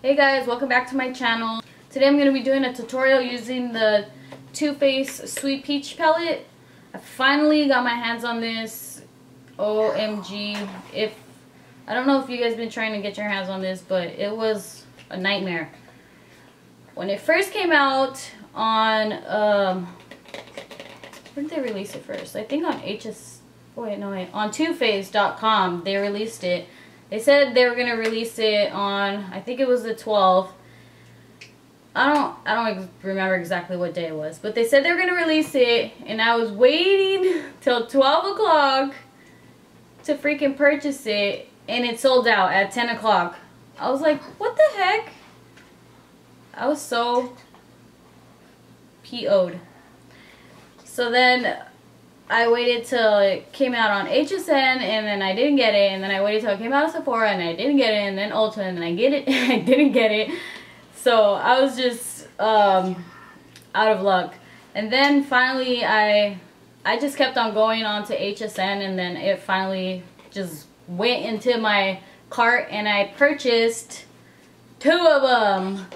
Hey guys, welcome back to my channel. Today I'm going to be doing a tutorial using the Too Faced Sweet Peach Palette. I finally got my hands on this. OMG. I don't know if you guys been trying to get your hands on this, but it was a nightmare. When it first came out on, where did they release it first? I think on on TooFaced.com they released it. They said they were gonna release it on, I think it was the 12th. I don't remember exactly what day it was, but they said they were gonna release it, and I was waiting till 12 o'clock to freaking purchase it, and it sold out at 10 o'clock. I was like, what the heck? I was so PO'd. So then I waited till it came out on HSN, and then I didn't get it, and then I waited till it came out of Sephora, and I didn't get it, and then Ulta, and then I didn't get it. So I was just out of luck. And then finally I just kept on going on to HSN, and then it finally just went into my cart, and I purchased two of them.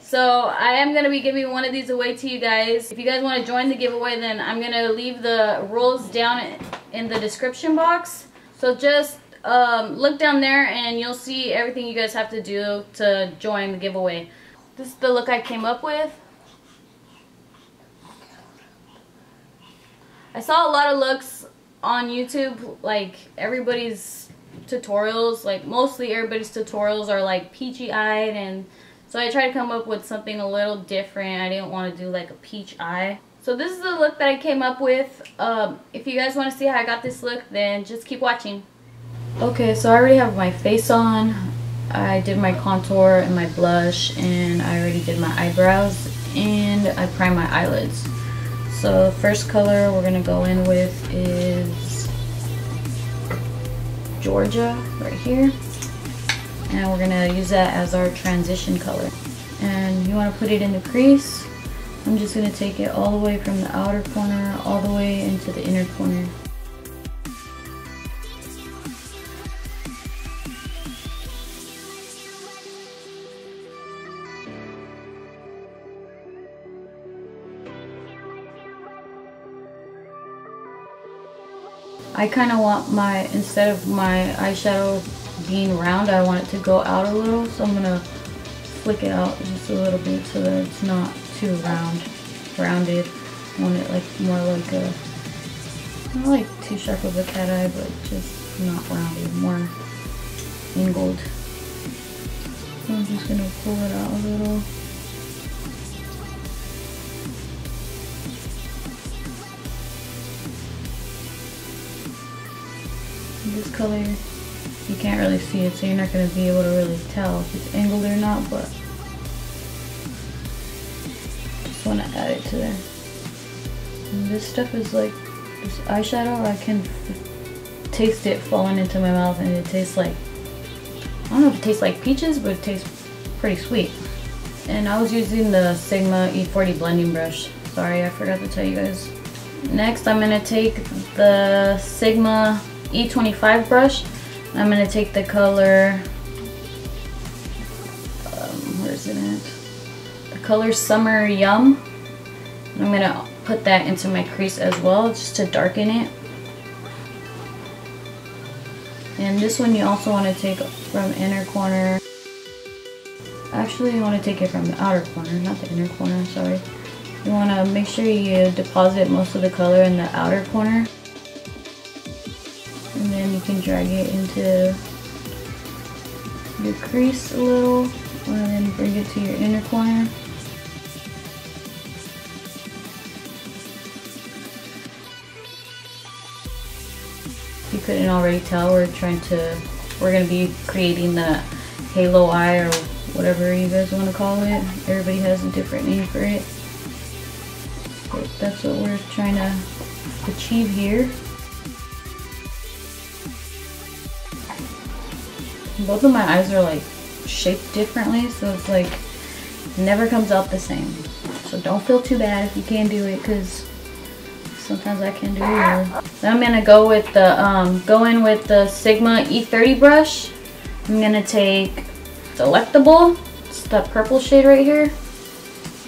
So I am going to be giving one of these away to you guys. If you guys want to join the giveaway, then I'm going to leave the rules down in the description box. So just look down there and you'll see everything you guys have to do to join the giveaway. This is the look I came up with. I saw a lot of looks on YouTube, like everybody's tutorials, like mostly everybody's tutorials are like peachy-eyed, and so I tried to come up with something a little different. I didn't want to do like a peach eye. So this is the look that I came up with. If you guys want to see how I got this look, then just keep watching. Okay, so I already have my face on. I did my contour and my blush, and I already did my eyebrows, and I primed my eyelids. So the first color we're going to go in with is Georgia right here. And we're going to use that as our transition color. And you want to put it in the crease. I'm just going to take it all the way from the outer corner all the way into the inner corner. I kind of want my, instead of my eyeshadow being round, I want it to go out a little, so I'm gonna flick it out just a little bit so that it's not too rounded. I want it like more like a, not like too sharp of a cat eye, but just not rounded, more angled. So I'm just gonna pull it out a little. This color, you can't really see it, so you're not going to be able to really tell if it's angled or not, but just want to add it to there. And this stuff is like, this eyeshadow, I can taste it falling into my mouth, and it tastes like, I don't know if it tastes like peaches, but it tastes pretty sweet. And I was using the Sigma E40 blending brush. Sorry, I forgot to tell you guys. Next, I'm going to take the Sigma E25 brush. I'm going to take the color, where is it at? The color Summer Yum. And I'm going to put that into my crease as well, just to darken it. And this one you also want to take from inner corner. Actually, you want to take it from the outer corner, not the inner corner, sorry. You want to make sure you deposit most of the color in the outer corner. And then you can drag it into your crease a little, and then bring it to your inner corner. If you couldn't already tell, we're gonna be creating the halo eye, or whatever you guys want to call it. Everybody has a different name for it, but that's what we're trying to achieve here. Both of my eyes are like shaped differently, so it's like never comes out the same. So don't feel too bad if you can't do it, because sometimes I can do it. Then I'm gonna go with the Sigma E30 brush. I'm gonna take Delectable, That's the purple shade right here.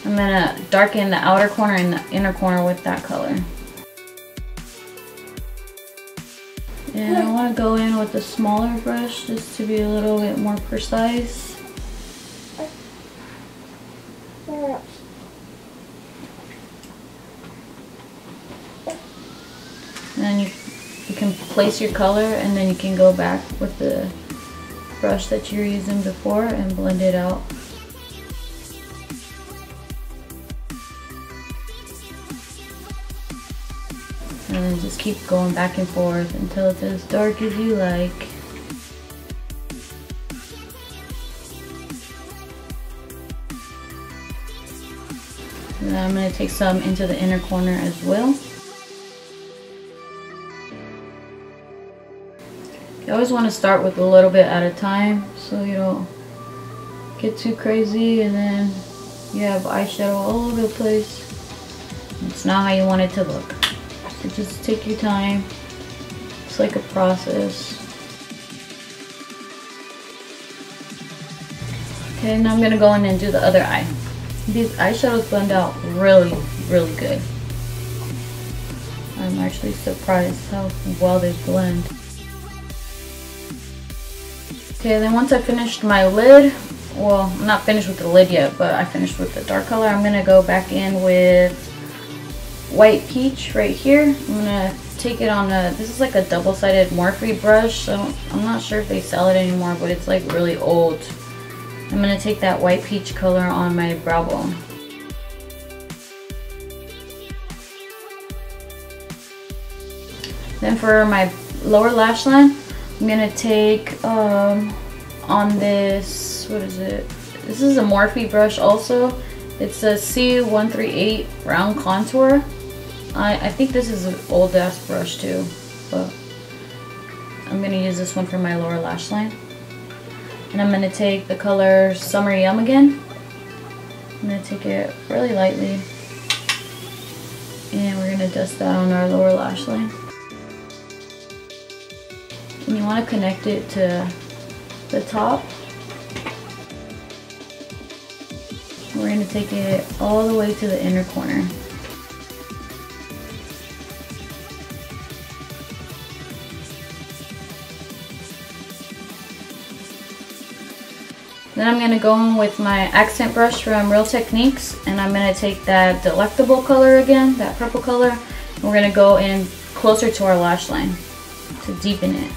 I'm gonna darken the outer corner and the inner corner with that color. And I wanna go in with a smaller brush just to be a little bit more precise. And then you can place your color and then you can go back with the brush that you were using before and blend it out. And then just keep going back and forth until it's as dark as you like. And then I'm going to take some into the inner corner as well. You always want to start with a little bit at a time so you don't get too crazy and then you have eyeshadow all over the place. It's not how you want it to look. So just take your time. It's like a process. Okay, now I'm gonna go in and do the other eye. These eyeshadows blend out really, really good. I'm actually surprised how well they blend. Okay, then once I finished my lid, well, I'm not finished with the lid yet, but I finished with the dark color. I'm gonna go back in with White Peach right here. I'm gonna take it on a, this is like a double-sided Morphe brush. So I'm not sure if they sell it anymore, but it's like really old. I'm gonna take that White Peach color on my brow bone. Then for my lower lash line, I'm gonna take on this, what is it? This is a Morphe brush also. It's a C138 round contour. I think this is an old ass brush too, but I'm gonna use this one for my lower lash line. And I'm gonna take the color Summer Yum again. I'm gonna take it really lightly. And we're gonna dust that on our lower lash line. And you want to connect it to the top. We're going to take it all the way to the inner corner. Then I'm going to go in with my accent brush from Real Techniques and I'm going to take that delectable color again, that purple color, and we're going to go in closer to our lash line to deepen it.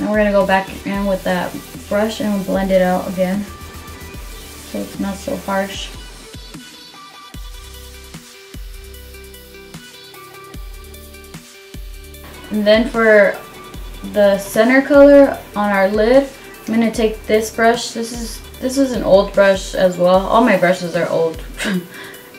Now we're going to go back in with that brush and blend it out again so it's not so harsh. And then for the center color on our lid, I'm going to take this brush. This is an old brush as well. All my brushes are old.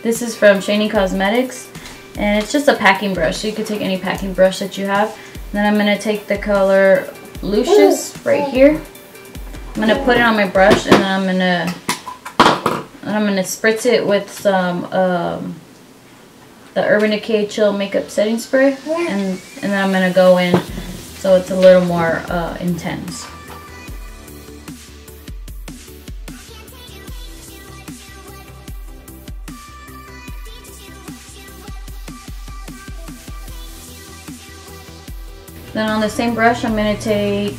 This is from Chaney Cosmetics and it's just a packing brush, so you could take any packing brush that you have. And then I'm going to take the color Luscious right here. I'm gonna put it on my brush and then I'm gonna spritz it with some the Urban Decay Chill Makeup Setting Spray, and then I'm gonna go in so it's a little more intense. Then on the same brush, I'm going to take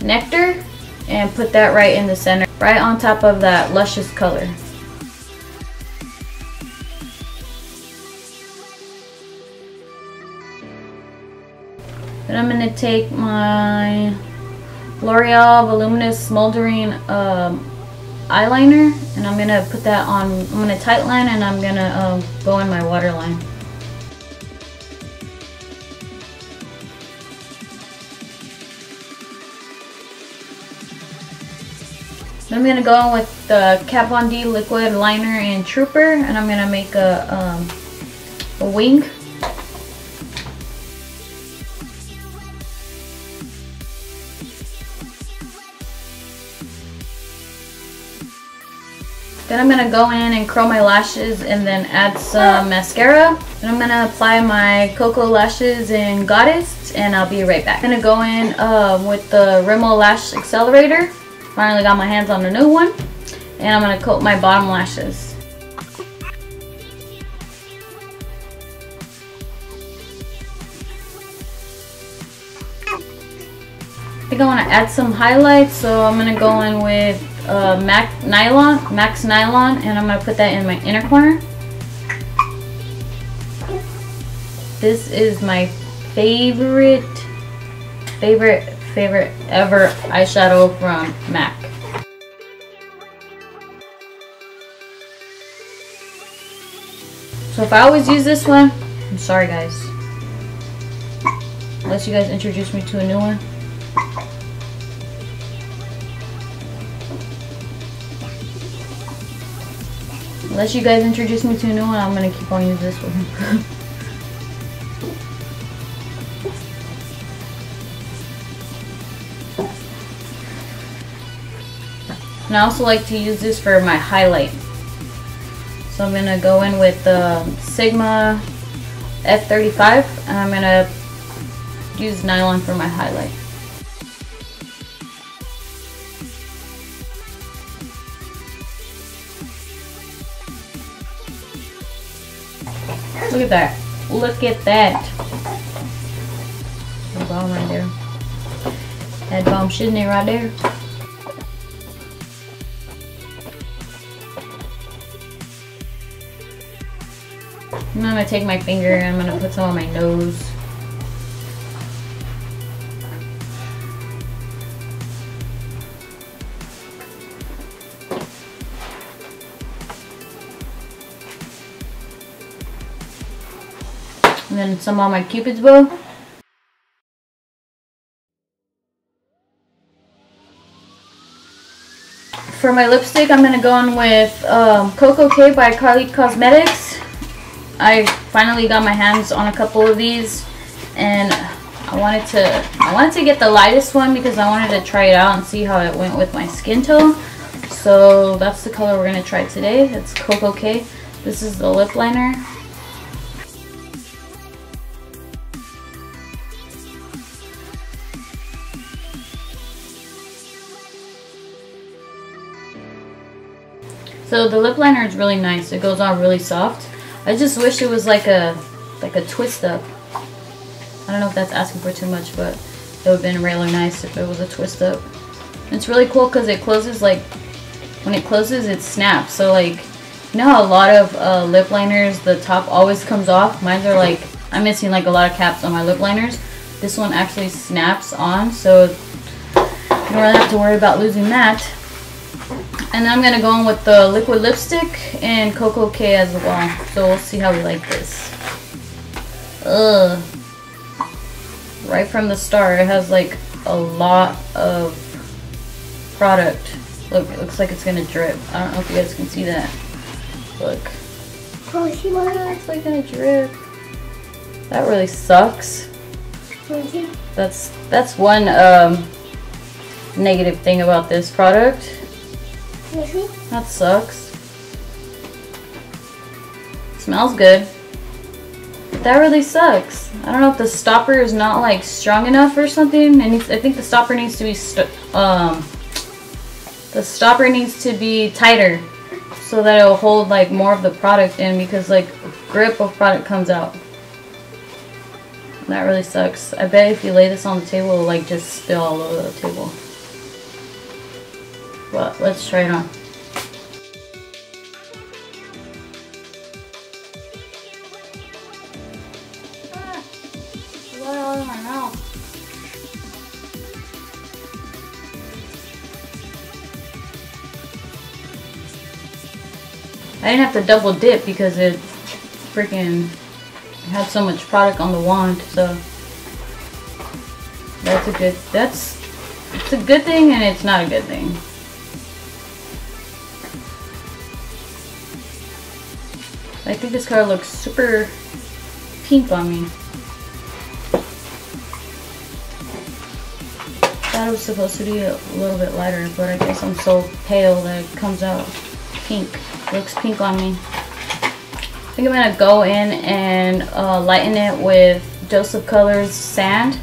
Nectar and put that right in the center, right on top of that Luscious color. Then I'm going to take my L'Oreal Voluminous Smoldering eyeliner and I'm going to put that on, I'm going to tightline and I'm going to go in my waterline. I'm going to go in with the Kat Von D liquid liner and Trooper, and I'm going to make a wing. Then I'm gonna go in and curl my lashes and then add some mascara. And I'm gonna apply my Cocoa Lashes in Goddess, and I'll be right back. I'm gonna go in with the Rimmel Lash Accelerator. Finally got my hands on a new one. And I'm gonna coat my bottom lashes. I think I want to add some highlights, so I'm going to go in with MAC Nylon, and I'm going to put that in my inner corner. This is my favorite ever eyeshadow from MAC. So if I always use this one, I'm sorry guys. Unless you guys introduce me to a new one. Unless you guys introduce me to a new one, I'm gonna keep on using this one. And I also like to use this for my highlight. So I'm gonna go in with the Sigma F35, and I'm gonna use nylon for my highlight. Look at that. Look at that. That bomb right there. That bomb shouldn't be right there. I'm gonna take my finger and I'm gonna put some on my nose. And then some on my Cupid's bow. For my lipstick, I'm gonna go on with Koko K by Kylie Cosmetics. I finally got my hands on a couple of these, and I wanted to get the lightest one because I wanted to try it out and see how it went with my skin tone. So that's the color we're gonna try today. It's Koko K. This is the lip liner. So the lip liner is really nice. It goes on really soft. I just wish it was like a twist up. I don't know if that's asking for too much, but it would have been really nice if it was a twist up. It's really cool because it closes like, when it closes it snaps. So like, you know how a lot of lip liners, the top always comes off? Mine are like, I'm missing like a lot of caps on my lip liners. This one actually snaps on, so you don't really have to worry about losing that. And then I'm going to go in with the liquid lipstick and Koko K as well. So we'll see how we like this. Ugh. Right from the start, it has like a lot of product. Look, it looks like it's going to drip. I don't know if you guys can see that. Look. Oh, see what? It's like going to drip. That really sucks. That's one negative thing about this product. That sucks. Smells good. But that really sucks. I don't know if the stopper is not like strong enough or something. And I think the stopper needs to be tighter so that it'll hold like more of the product in, because like a grip of product comes out. That really sucks. I bet if you lay this on the table, it'll like just spill all over the table. But let's try it on. Ah, it's water all in my mouth. I didn't have to double dip because it freaking had so much product on the wand, so that's a good, it's a good thing and it's not a good thing. I think this color looks super pink on me. I thought it was supposed to be a little bit lighter, but I guess I'm so pale that it comes out. pink. It looks pink on me. I think I'm going to go in and lighten it with Dose of Colors Sand.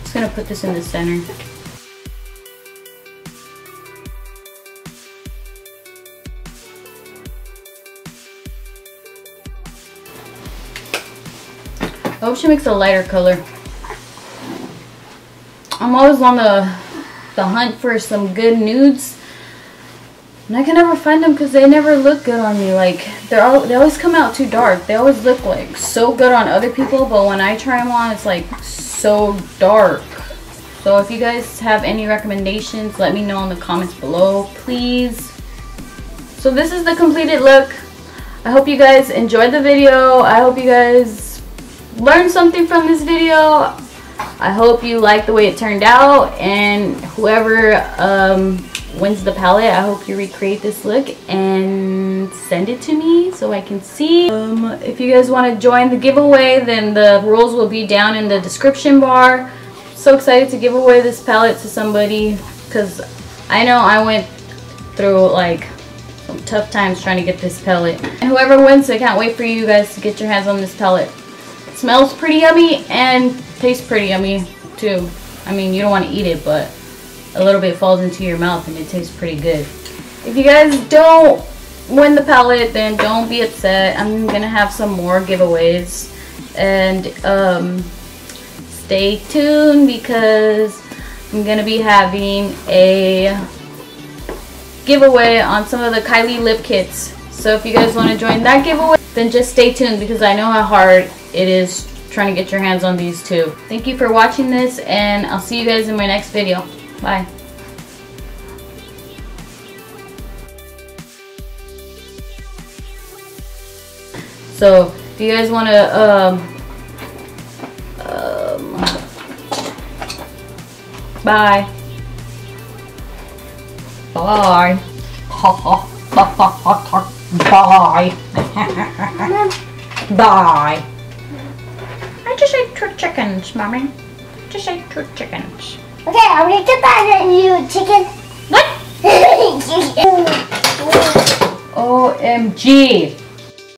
Just going to put this in the center. I hope she makes a lighter color. I'm always on the hunt for some good nudes, and I can never find them because they never look good on me. Like they always come out too dark. They always look like so good on other people, but when I try them on, it's like so dark. So if you guys have any recommendations, let me know in the comments below, please. So this is the completed look. I hope you guys enjoyed the video. I hope you guys learned something from this video. I hope you like the way it turned out, and whoever wins the palette, I hope you recreate this look and send it to me so I can see. If you guys want to join the giveaway, then the rules will be down in the description bar. So excited to give away this palette to somebody, because I know I went through like some tough times trying to get this palette, and whoever wins, I can't wait for you guys to get your hands on this palette. Smells pretty yummy and tastes pretty yummy too. I mean, you don't want to eat it, but a little bit falls into your mouth and it tastes pretty good. If you guys don't win the palette, then don't be upset. I'm gonna have some more giveaways, and stay tuned because I'm gonna be having a giveaway on some of the Kylie lip kits. So if you guys want to join that giveaway, then just stay tuned because I know how hard it is trying to get your hands on these two. Thank you for watching this, and I'll see you guys in my next video. Bye. So if you guys want to bye. I just ate 2 chickens, mommy. Just ate 2 chickens. Okay, I'm gonna get back at you, chicken. What? OMG.